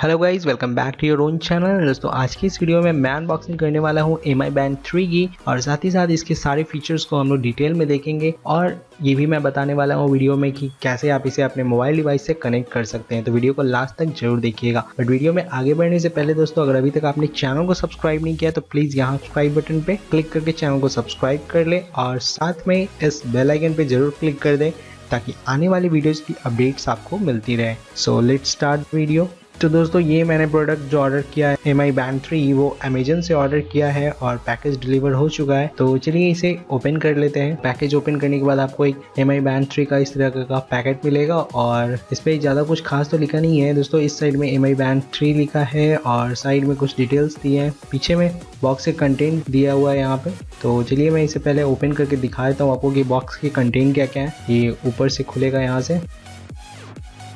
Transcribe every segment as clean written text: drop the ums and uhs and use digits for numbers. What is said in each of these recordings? Hello guys welcome back to your own channel. दोस्तों आज की इस वीडियो में मैं अनबॉक्सिंग करने वाला हूँ MI Band 3 की, और साथ ही साथ इसके सारे फीचर्स को हम लोग डिटेल में देखेंगे। और ये भी मैं बताने वाला हूँ वीडियो में कि कैसे आप इसे अपने मोबाइल डिवाइस से कनेक्ट कर सकते हैं, तो वीडियो को लास्ट तक जरूर देखिएगा। बट वीडियो में आगे बढ़ने से पहले दोस्तों, अगर अभी तक आपने चैनल को सब्सक्राइब नहीं किया तो प्लीज़ यहाँ सब्सक्राइब बटन पर क्लिक करके चैनल को सब्सक्राइब कर ले, और साथ में इस बेल आइकन पर जरूर क्लिक कर दें ताकि आने वाली वीडियोज़ की अपडेट्स आपको मिलती रहे। So let's start video. तो दोस्तों ये मैंने प्रोडक्ट जो ऑर्डर किया है MI Band 3, वो अमेजन से ऑर्डर किया है और पैकेज डिलीवर हो चुका है। तो चलिए इसे ओपन कर लेते हैं। पैकेज ओपन करने के बाद आपको एक MI Band 3 का इस तरह का पैकेट मिलेगा, और इस पर ज़्यादा कुछ खास तो लिखा नहीं है दोस्तों। इस साइड में MI Band 3 लिखा है और साइड में कुछ डिटेल्स दिए हैं, पीछे में बॉक्स के कंटेंट दिया हुआ है यहाँ पे। तो चलिए मैं इसे पहले ओपन करके दिखा देता हूँ आपको कि बॉक्स के कंटेंट क्या क्या है। ये ऊपर से खुलेगा यहाँ से,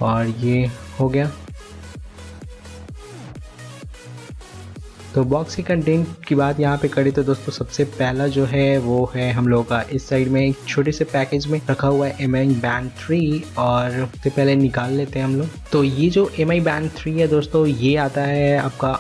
और ये हो गया। तो बॉक्स के कंटेंट की बात यहाँ पे करें तो दोस्तों सबसे पहला जो है वो है हम लोग का इस साइड में एक छोटे से पैकेज में रखा हुआ है MI Band 3, और सबसे पहले निकाल लेते हैं हम लोग। तो ये जो MI Band 3 है दोस्तों, ये आता है आपका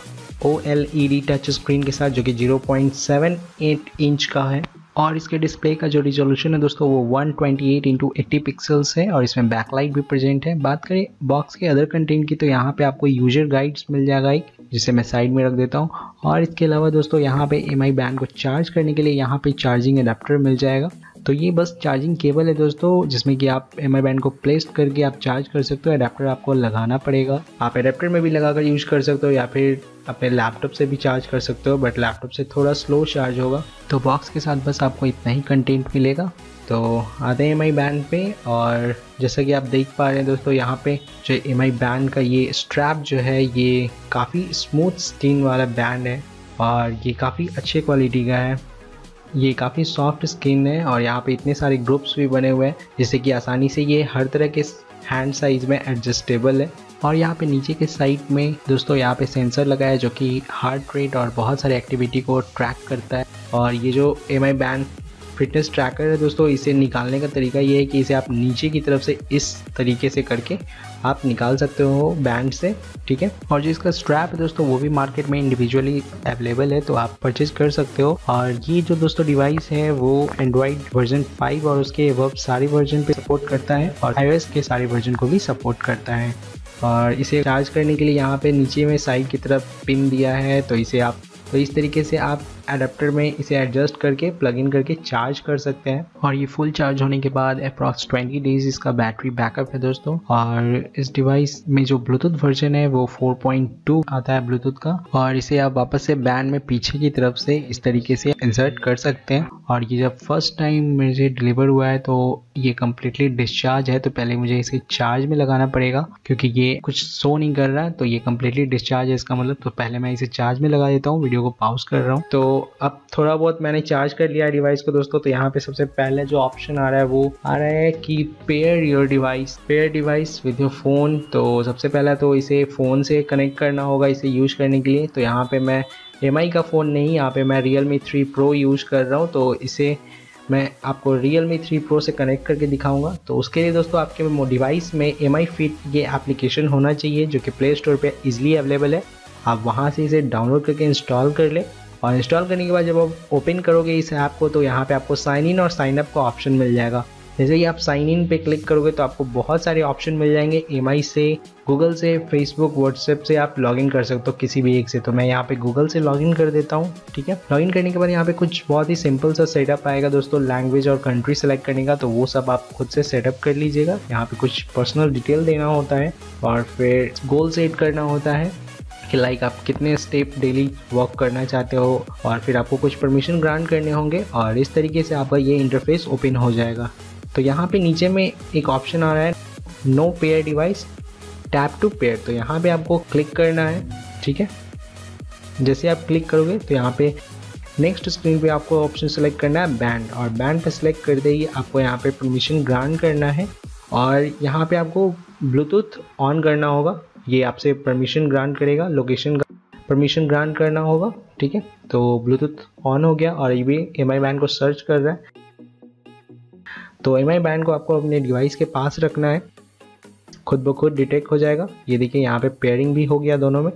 OLED टच स्क्रीन के साथ, जो कि 0.78 इंच का है, और इसके डिस्प्ले का जो रिजोल्यूशन है दोस्तों वो 128x80 पिक्सल्स है, और इसमें बैकलाइट भी प्रेजेंट है। बात करें बॉक्स के अदर कंटेंट की तो यहाँ पे आपको यूजर गाइड्स मिल जाएगा, जिसे मैं साइड में रख देता हूँ। और इसके अलावा दोस्तों यहाँ पे MI Band को चार्ज करने के लिए यहाँ पे चार्जिंग अडेप्टर मिल जाएगा। तो ये बस चार्जिंग केबल है दोस्तों, जिसमें कि आप MI Band को प्लेस करके आप चार्ज कर सकते हो। अडेप्टर आपको लगाना पड़ेगा, आप अडेप्टर में भी लगाकर यूज़ कर सकते हो या फिर अपने लैपटॉप से भी चार्ज कर सकते हो, बट लैपटॉप से थोड़ा स्लो चार्ज होगा। तो बॉक्स के साथ बस आपको इतना ही कंटेंट मिलेगा। तो आते हैं MI Band पे, और जैसा कि आप देख पा रहे हैं दोस्तों यहाँ पे जो MI Band का ये स्ट्रैप जो है, ये काफ़ी स्मूथ स्टील वाला बैंड है और ये काफ़ी अच्छे क्वालिटी का है। ये काफ़ी सॉफ्ट स्किन है, और यहाँ पे इतने सारे ग्रुप्स भी बने हुए हैं, जिससे कि आसानी से ये हर तरह के हैंड साइज़ में एडजस्टेबल है। और यहाँ पे नीचे के साइड में दोस्तों यहाँ पे सेंसर लगा है, जो कि हार्ट रेट और बहुत सारी एक्टिविटी को ट्रैक करता है। और ये जो MI Band फिटनेस ट्रैकर है दोस्तों, इसे निकालने का तरीका ये है कि इसे आप नीचे की तरफ से इस तरीके से करके आप निकाल सकते हो बैंड से, ठीक है। और जो इसका स्ट्रैप है दोस्तों, वो भी मार्केट में इंडिविजुअली अवेलेबल है, तो आप परचेज कर सकते हो। और ये जो दोस्तों डिवाइस है वो एंड्रॉयड वर्जन 5 और उसके अबव सारे वर्जन पे सपोर्ट करता है, और iOS के सारे वर्जन को भी सपोर्ट करता है। और इसे चार्ज करने के लिए यहाँ पर नीचे में साइड की तरफ पिन दिया है, तो इसे आप तो इस तरीके से आप एडाप्टर में इसे एडजस्ट करके प्लग इन करके चार्ज कर सकते हैं। और ये फुल चार्ज होने के बाद अप्रॉक्स 20 डेज इसका बैटरी बैकअप है दोस्तों। और इस डिवाइस में जो ब्लूटूथ वर्जन है वो 4.2 आता है ब्लूटूथ का, और इसे आप वापस से बैंड में पीछे की तरफ से इस तरीके से इंसर्ट कर सकते हैं। और ये जब फर्स्ट टाइम मुझे डिलीवर हुआ है तो ये कम्प्लीटली डिस्चार्ज है, तो पहले मुझे इसे चार्ज में लगाना पड़ेगा, क्योंकि ये कुछ शो नहीं कर रहा है, तो ये कम्प्लीटली डिस्चार्ज है इसका मतलब। तो पहले मैं इसे चार्ज में लगा देता हूँ, वीडियो को पॉज कर रहा हूँ। तो अब थोड़ा बहुत मैंने चार्ज कर लिया है डिवाइस को दोस्तों। तो यहाँ पे सबसे पहले जो ऑप्शन आ रहा है वो आ रहा है कि pair device with your phone. तो सबसे पहला तो इसे फ़ोन से कनेक्ट करना होगा इसे यूज करने के लिए। तो यहाँ पे मैं MI का फ़ोन नहीं, यहाँ पे मैं Realme 3 Pro यूज़ कर रहा हूँ, तो इसे मैं आपको Realme 3 Pro से कनेक्ट करके दिखाऊंगा। तो उसके लिए दोस्तों आपके डिवाइस में MI Fit ये एप्लीकेशन होना चाहिए, जो कि प्ले स्टोर पर ईजिली अवेलेबल है। आप वहाँ से इसे डाउनलोड करके इंस्टॉल कर ले, और इंस्टॉल करने के बाद जब आप ओपन करोगे इस ऐप को, तो यहाँ पे आपको साइन इन और साइन अप का ऑप्शन मिल जाएगा। जैसे ही आप साइन इन पे क्लिक करोगे तो आपको बहुत सारे ऑप्शन मिल जाएंगे। MI से, गूगल से, फेसबुक, व्हाट्सएप से आप लॉगिन कर सकते हो किसी भी एक से। तो मैं यहाँ पे गूगल से लॉगिन कर देता हूँ, ठीक है। लॉगिन करने के बाद यहाँ पे कुछ बहुत ही सिंपल सा सेटअप आएगा दोस्तों, लैंग्वेज और कंट्री सेलेक्ट करने का, तो वो सब आप खुद से सेटअप कर लीजिएगा। यहाँ पे कुछ पर्सनल डिटेल देना होता है, और फिर गोल सेट करना होता है कि लाइक आप कितने स्टेप डेली वॉक करना चाहते हो, और फिर आपको कुछ परमिशन ग्रांट करने होंगे, और इस तरीके से आपका ये इंटरफेस ओपन हो जाएगा। तो यहाँ पे नीचे में एक ऑप्शन आ रहा है no pair device tap to pair, तो यहाँ पे आपको क्लिक करना है, ठीक है। जैसे आप क्लिक करोगे तो यहाँ पे नेक्स्ट स्क्रीन पे आपको ऑप्शन सेलेक्ट करना है बैंड, और बैंड पर सेलेक्ट करते ही आपको यहाँ पर परमिशन ग्रांट करना है, और यहाँ पर आपको ब्लूटूथ ऑन करना होगा। ये आपसे परमिशन ग्रांट करेगा, लोकेशन का परमिशन ग्रांट करना होगा, ठीक है। तो ब्लूटूथ ऑन हो गया, और ये भी MI Band को सर्च कर रहा है। तो MI Band को आपको अपने डिवाइस के पास रखना है, खुद ब खुद डिटेक्ट हो जाएगा। ये देखिए यहाँ पे पेयरिंग भी हो गया दोनों में,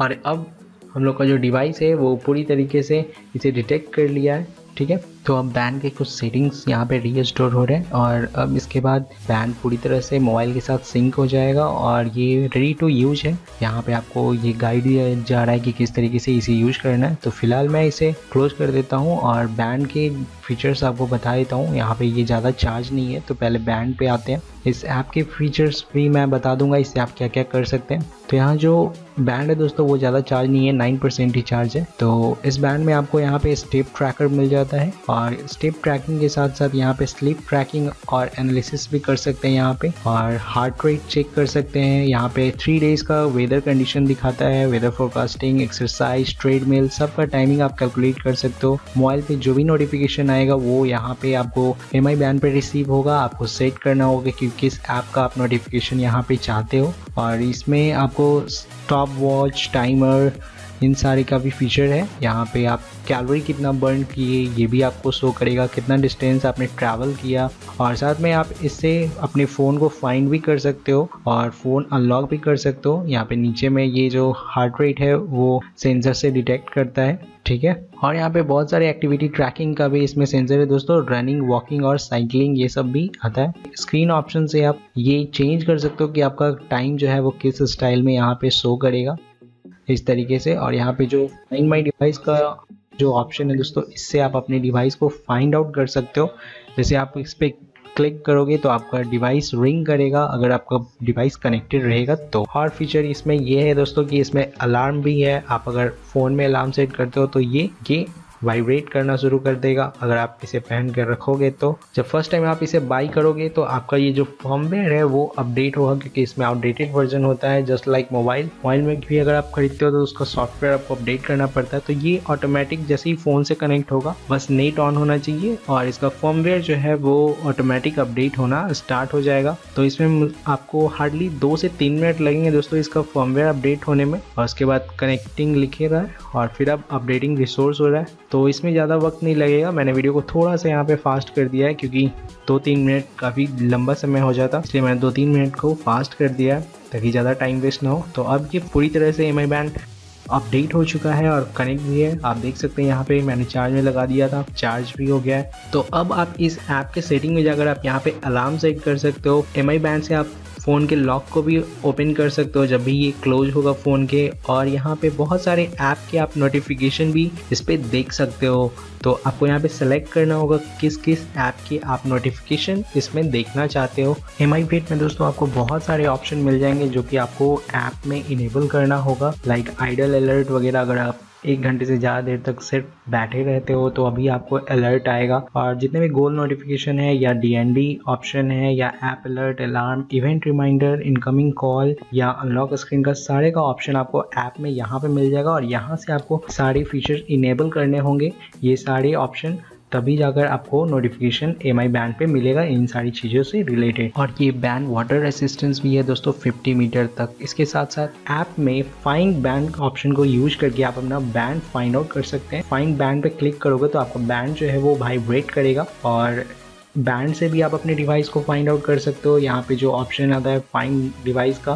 और अब हम लोग का जो डिवाइस है वो पूरी तरीके से इसे डिटेक्ट कर लिया है। ठीक है, तो अब बैंड के कुछ सेटिंग्स यहाँ पे रीस्टोर हो रहे हैं और अब इसके बाद बैंड पूरी तरह से मोबाइल के साथ सिंक हो जाएगा और ये रेडी टू यूज है। यहाँ पे आपको ये गाइड दिया जा रहा है कि किस तरीके से इसे यूज करना है। तो फिलहाल मैं इसे क्लोज कर देता हूँ और बैंड के फीचर्स आपको बता देता हूँ। यहाँ पे ये ज़्यादा चार्ज नहीं है, तो पहले बैंड पे आते हैं। इस ऐप के फीचर्स भी मैं बता दूंगा, इससे आप क्या क्या कर सकते हैं। तो यहाँ जो बैंड है दोस्तों वो ज़्यादा चार्ज नहीं है, 9% ही चार्ज है। तो इस बैंड में आपको यहाँ पे स्टेप ट्रैकर मिल जाता है और स्टेप ट्रैकिंग के साथ साथ यहाँ पे स्लीप ट्रैकिंग और एनालिसिस भी कर सकते हैं यहाँ पे, और हार्ट रेट चेक कर सकते हैं। यहाँ पे 3 डेज़ का वेदर कंडीशन दिखाता है, वेदर फोरकास्टिंग, एक्सरसाइज, ट्रेडमिल, सब का टाइमिंग आप कैलकुलेट कर सकते हो। मोबाइल पे जो भी नोटिफिकेशन आएगा वो यहाँ पे आपको MI बैंड पे रिसीव होगा। आपको सेट करना होगा कि किस ऐप का आप नोटिफिकेशन यहाँ पे चाहते हो, और इसमें आपको स्टॉप वॉच, टाइमर, इन सारे का भी फीचर है। यहाँ पे आप कैलोरी कितना बर्न किए ये भी आपको शो करेगा, कितना डिस्टेंस आपने ट्रैवल किया, और साथ में आप इससे अपने फ़ोन को फाइंड भी कर सकते हो और फ़ोन अनलॉक भी कर सकते हो। यहाँ पे नीचे में ये जो हार्ट रेट है वो सेंसर से डिटेक्ट करता है। ठीक है, और यहाँ पे बहुत सारे एक्टिविटी ट्रैकिंग का भी इसमें सेंसर है दोस्तों, रनिंग, वॉकिंग और साइकिलिंग ये सब भी आता है। स्क्रीन ऑप्शन से आप ये चेंज कर सकते हो कि आपका टाइम जो है वो किस स्टाइल में यहाँ पे शो करेगा, इस तरीके से। और यहाँ पे जो फाइंड माय डिवाइस का जो ऑप्शन है दोस्तों, इससे आप अपने डिवाइस को फाइंड आउट कर सकते हो। जैसे आप इस पर क्लिक करोगे तो आपका डिवाइस रिंग करेगा अगर आपका डिवाइस कनेक्टेड रहेगा तो। और फीचर इसमें ये है दोस्तों कि इसमें अलार्म भी है। आप अगर फ़ोन में अलार्म सेट करते हो तो ये वाइब्रेट करना शुरू कर देगा अगर आप इसे पहन कर रखोगे तो। जब फर्स्ट टाइम आप इसे बाई करोगे तो आपका ये जो फर्मवेयर है वो अपडेट होगा, क्योंकि इसमें अपडेटेड वर्जन होता है। जस्ट लाइक मोबाइल में भी अगर आप खरीदते हो तो उसका सॉफ्टवेयर आपको अपडेट करना पड़ता है, तो ये ऑटोमेटिक जैसे ही फ़ोन से कनेक्ट होगा बस नेट ऑन होना चाहिए और इसका फर्मवेयर जो है वो ऑटोमेटिक अपडेट होना स्टार्ट हो जाएगा। तो इसमें आपको हार्डली 2 से 3 मिनट लगेंगे दोस्तों इसका फर्मवेयर अपडेट होने में, और उसके बाद कनेक्टिंग लिखे रहा है और फिर अब अपडेटिंग रिसोर्स हो रहा है। तो इसमें ज़्यादा वक्त नहीं लगेगा। मैंने वीडियो को थोड़ा सा यहाँ पे फास्ट कर दिया है क्योंकि 2-3 मिनट काफ़ी लंबा समय हो जाता, इसलिए मैंने 2-3 मिनट को फास्ट कर दिया है ताकि ज़्यादा टाइम वेस्ट ना हो। तो अब ये पूरी तरह से MI बैंड अपडेट हो चुका है और कनेक्ट भी है। आप देख सकते हैं यहाँ पे मैंने चार्ज में लगा दिया था, चार्ज भी हो गया है। तो अब आप इस ऐप के सेटिंग में जाकर आप यहाँ पे अलार्म सेट कर सकते हो। MI बैंड से आप फ़ोन के लॉक को भी ओपन कर सकते हो जब भी ये क्लोज होगा फ़ोन के, और यहाँ पे बहुत सारे ऐप के आप नोटिफिकेशन भी इस पर देख सकते हो। तो आपको यहाँ पे सेलेक्ट करना होगा किस किस ऐप के आप नोटिफिकेशन इसमें देखना चाहते हो। MI फिट में दोस्तों आपको बहुत सारे ऑप्शन मिल जाएंगे जो कि आपको ऐप में इनेबल करना होगा, लाइक आइडल अलर्ट वगैरह। अगर आप 1 घंटे से ज़्यादा देर तक सिर्फ बैठे रहते हो तो अभी आपको अलर्ट आएगा, और जितने भी गोल नोटिफिकेशन है या DND ऑप्शन है या app alert, alarm, event reminder, incoming call या अनलॉक स्क्रीन का, सारे का ऑप्शन आपको ऐप में यहाँ पे मिल जाएगा। और यहाँ से आपको सारे फीचर्स इनेबल करने होंगे, ये सारे ऑप्शन, तभी जाकर आपको नोटिफिकेशन MI बैंड पे मिलेगा इन सारी चीज़ों से रिलेटेड। और ये बैंड वाटर रेसिस्टेंस भी है दोस्तों 50 मीटर तक। इसके साथ साथ ऐप में फाइंड बैंड ऑप्शन को यूज करके आप अपना बैंड फाइंड आउट कर सकते हैं। फाइंड बैंड पे क्लिक करोगे तो आपका बैंड जो है वो वाइब्रेट करेगा, और बैंड से भी आप अपने डिवाइस को फाइंड आउट कर सकते हो। यहाँ पर जो ऑप्शन आता है फाइंड डिवाइस का,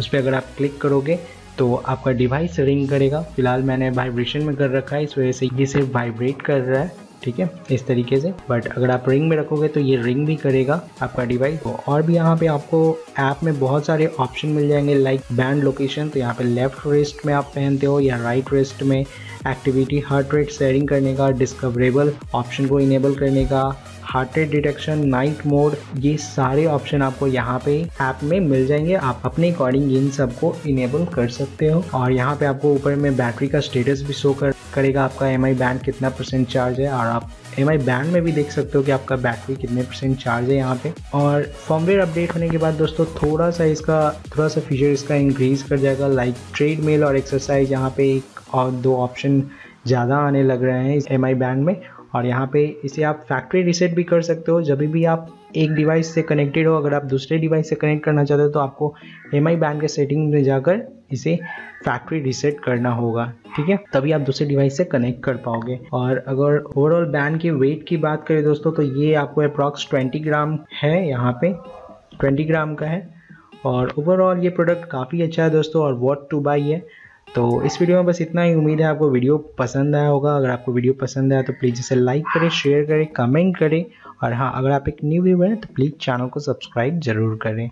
उस पर अगर आप क्लिक करोगे तो आपका डिवाइस रिंग करेगा। फिलहाल मैंने वाइब्रेशन में कर रखा है, इस वजह से ये सिर्फ वाइब्रेट कर रहा है, ठीक है, इस तरीके से। बट अगर आप रिंग में रखोगे तो ये रिंग भी करेगा आपका डिवाइस। और भी यहाँ पे आपको ऐप में बहुत सारे ऑप्शन मिल जाएंगे, लाइक बैंड लोकेशन, तो यहाँ पे लेफ्ट रिस्ट में आप पहनते हो या राइट रिस्ट में, एक्टिविटी, हार्ट रेट शेयरिंग करने का, डिस्कवरेबल ऑप्शन को इनेबल करने का, heart rate detection, night mode, ये सारे ऑप्शन आपको यहाँ पे ऐप में मिल जाएंगे। आप अपने अकॉर्डिंग इन सबको इनेबल कर सकते हो। और यहाँ पे आपको ऊपर में बैटरी का स्टेटस भी शो करेगा, आपका MI बैंड कितना % चार्ज है, और आप MI बैंड में भी देख सकते हो कि आपका बैटरी कितने % चार्ज है यहाँ पे। और फर्मवेयर अपडेट होने के बाद दोस्तों थोड़ा सा फीचर इसका इंक्रीज कर जाएगा, लाइक ट्रेडमिल और एक्सरसाइज, यहाँ पे 1 और 2 ऑप्शन ज़्यादा आने लग रहे हैं इस MI बैंड में। और यहाँ पे इसे आप फैक्ट्री रीसेट भी कर सकते हो। जब भी आप एक डिवाइस से कनेक्टेड हो, अगर आप दूसरे डिवाइस से कनेक्ट करना चाहते हो तो आपको MI बैंड के सेटिंग में जाकर इसे फैक्ट्री रीसेट करना होगा, ठीक है, तभी आप दूसरे डिवाइस से कनेक्ट कर पाओगे। और अगर ओवरऑल बैंड के वेट की बात करें दोस्तों, तो ये आपको अप्रॉक्स 20 ग्राम है, यहाँ पे 20 ग्राम का है। और ओवरऑल ये प्रोडक्ट काफ़ी अच्छा है दोस्तों और वॉट टू बाई है। तो इस वीडियो में बस इतना ही। उम्मीद है आपको वीडियो पसंद आया होगा। अगर आपको वीडियो पसंद आया तो प्लीज़ इसे लाइक करें, शेयर करें, कमेंट करें और हाँ, अगर आप एक न्यू व्यूअर हैं तो प्लीज़ चैनल को सब्सक्राइब ज़रूर करें।